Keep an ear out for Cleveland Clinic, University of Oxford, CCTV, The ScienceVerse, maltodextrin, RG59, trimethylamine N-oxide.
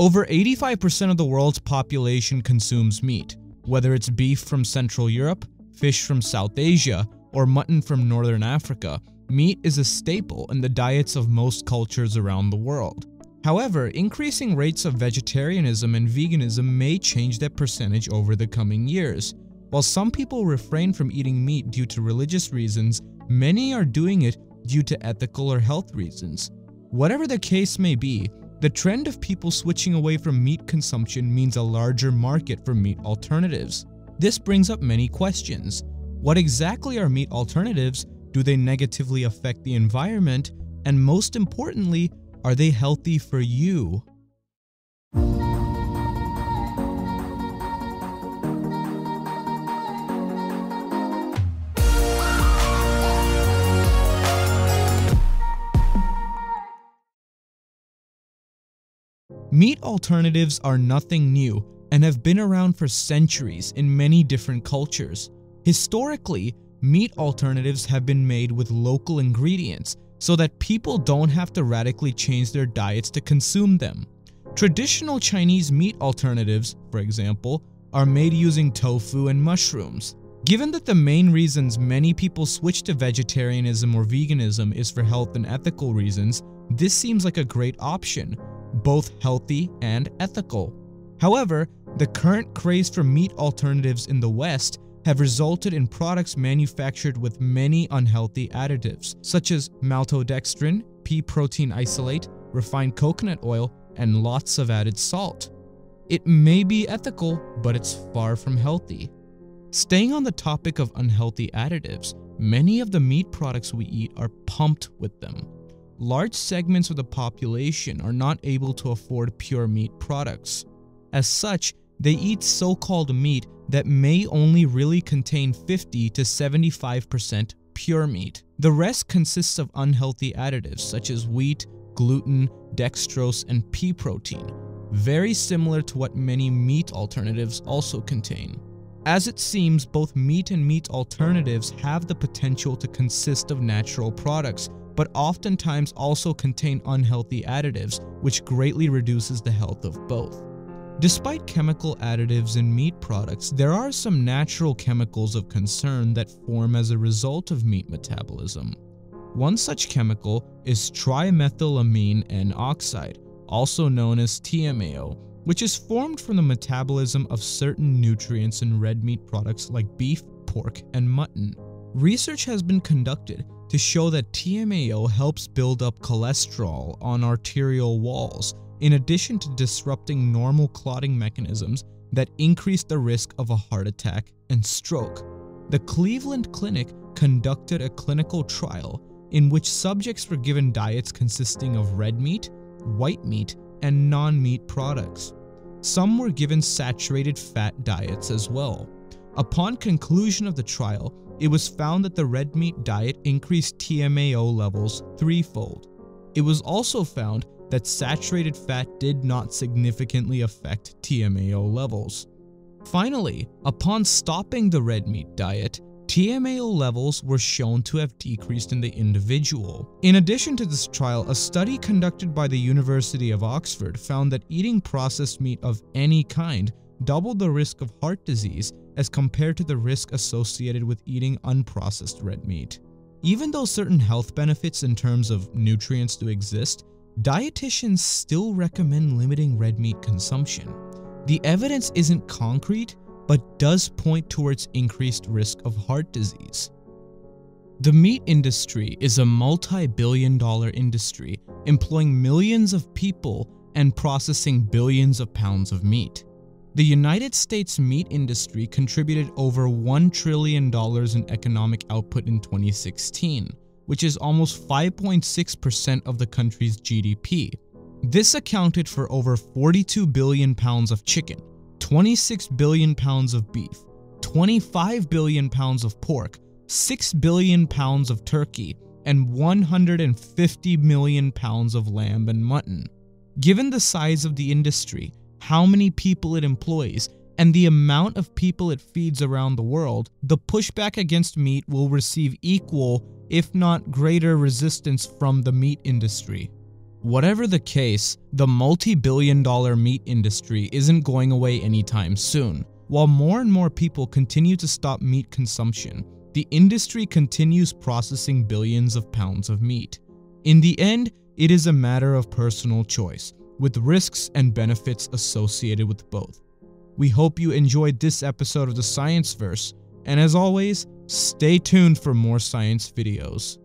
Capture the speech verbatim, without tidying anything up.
Over eighty-five percent of the world's population consumes meat, whether it's beef from Central Europe, fish from South Asia, or mutton from Northern Africa. Meat is a staple in the diets of most cultures around the world. However, increasing rates of vegetarianism and veganism may change that percentage over the coming years. While some people refrain from eating meat due to religious reasons, many are doing it due to ethical or health reasons. Whatever the case may be, the trend of people switching away from meat consumption means a larger market for meat alternatives. This brings up many questions. What exactly are meat alternatives? Do they negatively affect the environment? And most importantly, are they healthy for you? Meat alternatives are nothing new and have been around for centuries in many different cultures. Historically, meat alternatives have been made with local ingredients so that people don't have to radically change their diets to consume them. Traditional Chinese meat alternatives, for example, are made using tofu and mushrooms. Given that the main reasons many people switch to vegetarianism or veganism is for health and ethical reasons, this seems like a great option, both healthy and ethical. However, the current craze for meat alternatives in the West have resulted in products manufactured with many unhealthy additives, such as maltodextrin, pea protein isolate, refined coconut oil, and lots of added salt. It may be ethical, but it's far from healthy. Staying on the topic of unhealthy additives, many of the meat products we eat are pumped with them. Large segments of the population are not able to afford pure meat products. As such, they eat so-called meat that may only really contain fifty to seventy-five percent pure meat. The rest consists of unhealthy additives such as wheat, gluten, dextrose, and pea protein, very similar to what many meat alternatives also contain. As it seems, both meat and meat alternatives have the potential to consist of natural products, but oftentimes also contain unhealthy additives, which greatly reduces the health of both. Despite chemical additives in meat products, there are some natural chemicals of concern that form as a result of meat metabolism. One such chemical is trimethylamine N-oxide, also known as T M A O, which is formed from the metabolism of certain nutrients in red meat products like beef, pork, and mutton. Research has been conducted to show that T M A O helps build up cholesterol on arterial walls, in addition to disrupting normal clotting mechanisms that increase the risk of a heart attack and stroke. The Cleveland Clinic conducted a clinical trial in which subjects were given diets consisting of red meat, white meat, and non-meat products. Some were given saturated fat diets as well. Upon conclusion of the trial, it was found that the red meat diet increased T M A O levels threefold. It was also found that saturated fat did not significantly affect T M A O levels. Finally, upon stopping the red meat diet, T M A O levels were shown to have decreased in the individual. In addition to this trial, a study conducted by the University of Oxford found that eating processed meat of any kind doubled the risk of heart disease as compared to the risk associated with eating unprocessed red meat. Even though certain health benefits in terms of nutrients do exist, dietitians still recommend limiting red meat consumption. The evidence isn't concrete, but does point towards increased risk of heart disease. The meat industry is a multi-billion dollar industry, employing millions of people and processing billions of pounds of meat. The United States meat industry contributed over one trillion dollars in economic output in twenty sixteen. Which is almost five point six percent of the country's G D P. This accounted for over forty-two billion pounds of chicken, twenty-six billion pounds of beef, twenty-five billion pounds of pork, six billion pounds of turkey, and one hundred fifty million pounds of lamb and mutton. Given the size of the industry, how many people it employs, and the amount of people it feeds around the world, the pushback against meat will receive equal, if not greater, resistance from the meat industry. Whatever the case, the multi-billion dollar meat industry isn't going away anytime soon. While more and more people continue to stop meat consumption, the industry continues processing billions of pounds of meat. In the end, it is a matter of personal choice, with risks and benefits associated with both. We hope you enjoyed this episode of the Science Verse, and as always, stay tuned for more science videos.